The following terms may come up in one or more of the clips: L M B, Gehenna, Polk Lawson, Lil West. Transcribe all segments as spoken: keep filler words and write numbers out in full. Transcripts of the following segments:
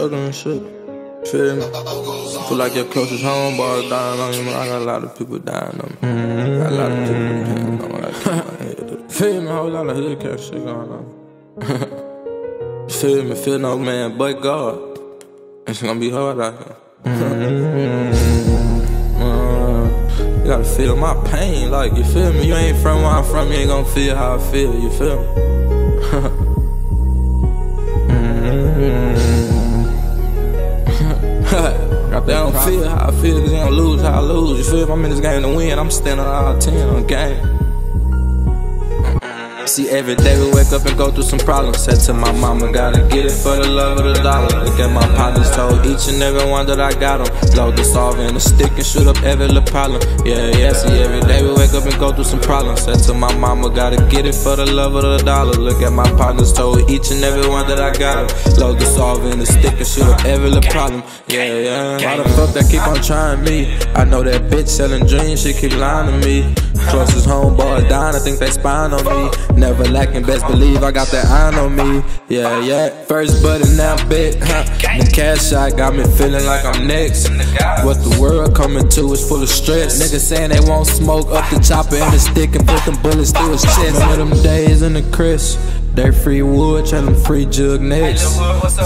struggling and shit. Feel me? Feel like your closest homeboy dying on you. Man, I got a lot of people dying on me. Mm-hmm. Got a lot of people dying on me. I got my head up. Feel me? A whole lot of hillcat shit going on. Feel me? Feel no man but God. It's gonna be hard out here. Mm-hmm. uh, you gotta feel my pain, like, you feel me? You ain't from where I'm from, you ain't gonna feel how I feel, you feel me? Mm-hmm. They don't feel how I feel, cause you don't lose how I lose, you feel me? I'm in this game to win, I'm standing all ten on game. See, every day we wake up and go through some problems. Said to my mama, gotta get it for the love of the dollar. Look at my partners, told each and every one that I got them. Load the solve and a stick and shoot up every little problem. Yeah, yeah, see, every day we wake up and go through some problems. Said to my mama, gotta get it for the love of the dollar. Look at my partners, told each and every one that I got them. Load the solve and a stick and shoot up every little problem. Yeah, yeah. Why the fuck that keep on trying me? I know that bitch selling dreams, she keep lying to me. Closest homeboy dying, I think they spying on me. Never lacking, best believe I got that iron on me. Yeah, yeah. First buddy, now big, huh? The cash shot got me feeling like I'm next. What the world coming to is full of stress. Niggas saying they won't smoke up the chopper and the stick and put them bullets through his chest. Remember them days in the crisp. They free wood, tellin' free jug next.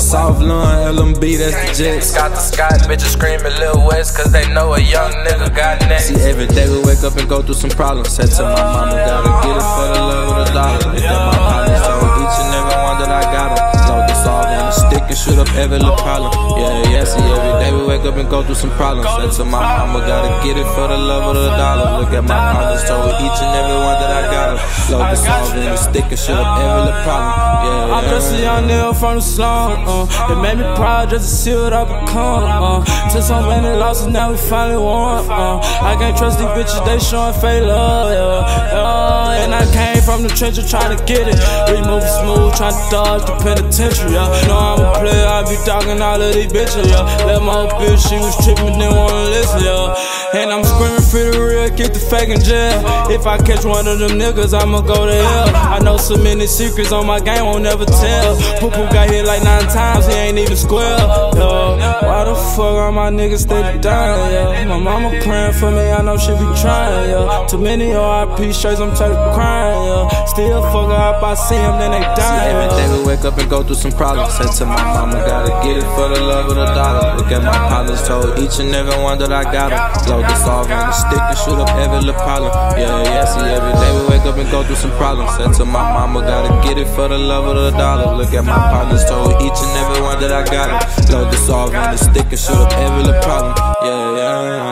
South London, L M B, that's the Jets. Got the Scots, bitches screaming Lil West, cause they know a young nigga got next. See, every day we wake up and go through some problems. Said to my mama, gotta get it for the love of the dollar. Look at my partners, told each and every one that I got them. Load the solve and a stick and shoot up every little problem. Yeah, yeah, see, every day we wake up and go through some problems. Said to my mama, gotta get it for the love of the dollar. Look at my partners, told each and every one that I got them. Load the solve and a stick and shoot up every little problem. Yeah, I'm just a young nigga from the slum. Uh. It made me proud just to see what I become. Uh. Took so many losses, now we finally won. Uh. I can't trust these bitches, they showing fake love. Yeah. Uh. And I came from the trenches trying to get it. We moving smooth, trying to dodge the penitentiary. Yeah. Know I'm a player, I be talking all of these bitches. Yeah. Let my old bitch, she was tripping, didn't wanna listen. Yeah. And I'm screaming for the real, keep the fake in jail. If I catch one of them niggas, I'ma go to hell. I know so many secrets on my game, won't never tell. Poo Poo got hit like nine times, he ain't even square. Yo, why the fuck are my niggas stay down? Yeah, my mama praying for me, I know she be trying. Yeah, too many R I P shirts, I'm tired of crying. Yeah, still fuck up, I see them, then they die. Every day we wake up and go through some problems. Said to my mama, gotta get it for the love of the dollar. Look at my partners, told each and every one that I got them. Load the solve and the stick and shoot up every little problem. Yeah, yeah, see, every day we wake up and go through some problems. Said to my mama, gotta get it for the love of the dollar. Look at my partners, told each and every one that I got them. Load the solve and the stick and shoot up every little problem. Yeah, yeah.